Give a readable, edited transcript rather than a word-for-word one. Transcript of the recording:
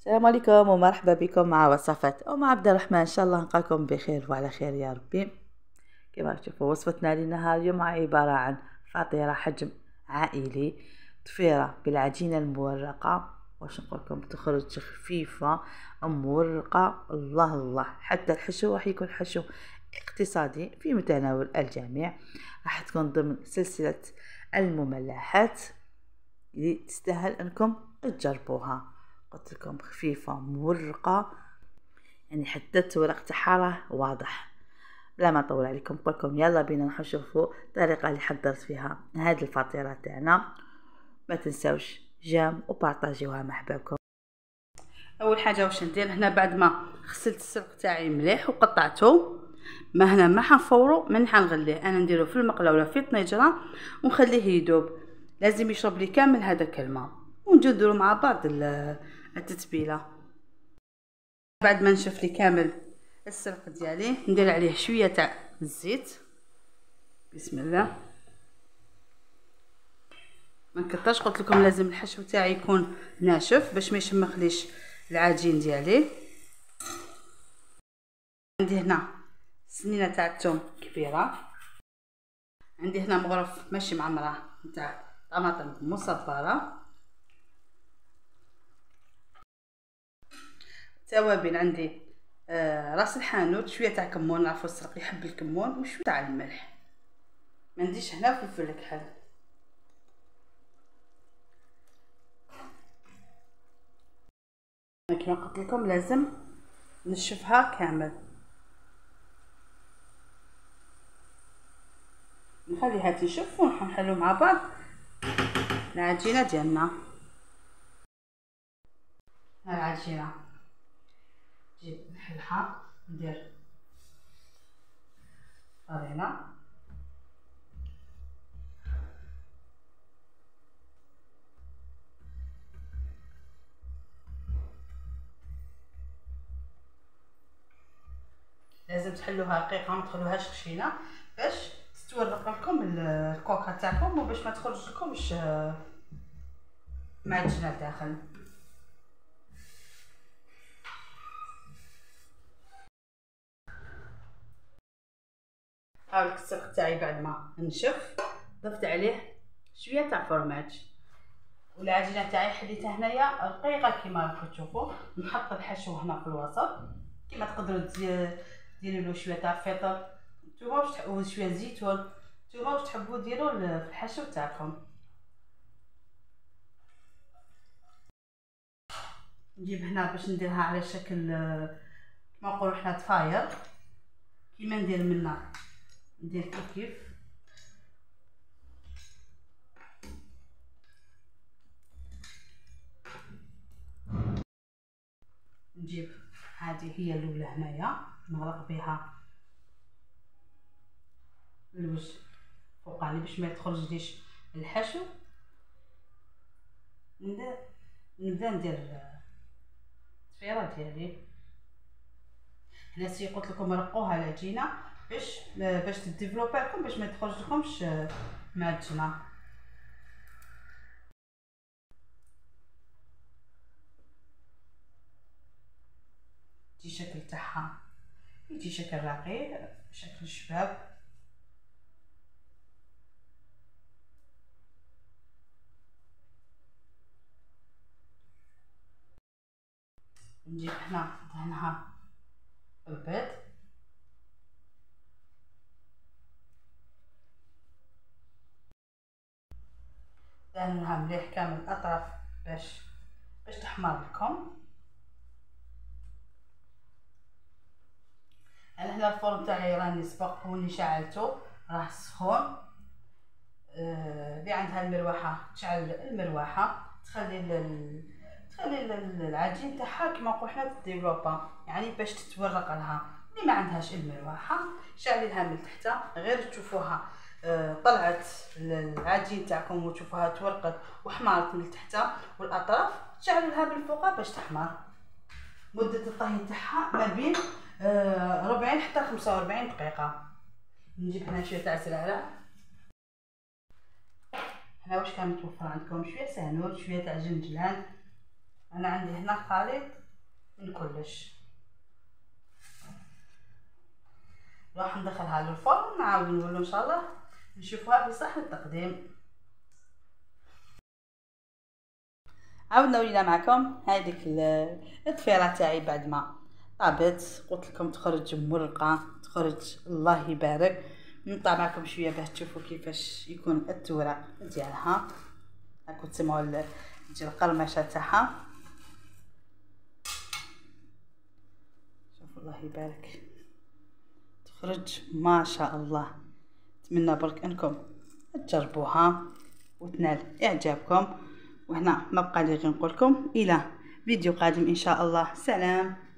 السلام عليكم ومرحبا بكم مع وصفات أم عبد الرحمن. إن شاء الله نلقاكم بخير وعلى خير يا ربي. كما تشوفوا وصفتنا للنهار اليوم عبارة عن فطيرة حجم عائلي، ضفيرة بالعجينة المورقة، واش نقولكم تخرج خفيفة مورقة. الله الله، حتى الحشو راح يكون حشو اقتصادي في متناول الجميع، راح تكون ضمن سلسلة المملحات اللي تستاهل انكم تجربوها. قلت لكم خفيفة مورقة، يعني حتى التورق تاعها راه واضح. بلا ما نطول عليكم نقولكم يلا بينا نشوفوا الطريقة اللي حضرت فيها هذه الفطيرة تاعنا. ما تنساوش جام وبارطاجيوها مع حبابكم. اول حاجه واش ندير هنا، بعد ما غسلت السلق تاعي مليح وقطعته، ما هنا ما حنفورو من حنغليه، انا نديرو في المقله ولا في الطنجره ونخليه يذوب. لازم يشرب لي كامل هذاك الماء، ونجيو نديرو مع بعض التتبيله. بعد ما نشف لي كامل السلق ديالي ندير عليه شويه تاع الزيت. بسم الله، ما نكترش. قلت لكم لازم الحشو تاعي يكون ناشف باش ما يشمخليش العجين ديالي. عندي هنا سنينه تاع الثوم كبيره، عندي هنا مغرف ماشي معمره تاع طماطم مصفره، توابل عندي راس الحانوت، شويه تاع كمون، نعرفوا السرق يحب الكمون، وشويه تاع الملح. ما عنديش هنا فلفل كحل. كما قلت لكم لازم نشفها كامل، نخليها تنشف ونحلو مع بعض العجينه ديالنا. ها العجينه جيب نحلها، ندير طرينه لازم تحلوها رقيقه، ما تخلوهاش خشينه باش تتورق لكم الكوكه تاعكم وباش ما تخرج لكمش معجنه داخل. هاو السلق تاعي بعد ما نشف ضفت عليه شويه تاع فرماج، والعجينه تاعي حليتها هنايا رقيقه كيما راكم تشوفوا. نحط الحشو هنا في الوسط، كيما تقدروا ديروا له شويه تاع فطر نتوما باش تحبوا، شويه زيتون نتوما باش تحبوا ديروا في الحشو تاعكم. نجيب هنا باش نديرها على شكل كما نقولوا حنا طفاير، كيما ندير منها ندير كيف كيف. نجيب هذه هي الاولى هنايا، نغرق بها الوجه فوقاني باش ما يخرج ليش الحشو. نبدا ندير التفيره ديالي هنا. سي قلت لكم رقوها العجينه باش تديفلوبي لكم، باش ما تخرج لكمش معجنه. تي شكل تاعها يجي شكل راقي، شكل شباب. نجيب هنا دهنها بالبيض، دهنها مليح كامل الاطراف باش تحمر لكم. انا هنا الفرن تاعي راني سبقوني شعلته، راه سخون. اللي عندها المروحه تشعل المروحه تخلي العجين تاعها كما نقولوا حنا ديفلوبا، يعني باش تتورق لها. اللي ما عندهاش المروحه شعلي لها من تحت، غير تشوفوها طلعت العجين تاعكم وتشوفوها تورقت وحمرت من تحت والاطراف، شعلوا لها من فوق باش تحمر. مده الطهي تاعها ما بين 40 حتى 45 دقيقه. نجيب هنا شويه تاع الزرعه. هنا واش كان متوفر عندكم شويه سهنوت، شويه تاع جنجلان، انا عندي هنا خليط الكلش، راح ندخلها للفرن نعاود نقولو ان شاء الله نشوفوها في صحن التقديم. عاودنا ولينا معكم هذيك الضفيره تاعي بعد ما طابت، قلت لكم تخرج مرقه تخرج الله يبارك. نطلع معكم شويه باش تشوفوا كيفاش يكون التوره ديالها، راكم تسمعوا تجي القرمشه تاعها، شوفوا الله يبارك تخرج ما شاء الله. نتمنى برك انكم تجربوها وتنال اعجابكم، وهنا ما بقى لي غير نقول لكم الى فيديو قادم ان شاء الله. سلام.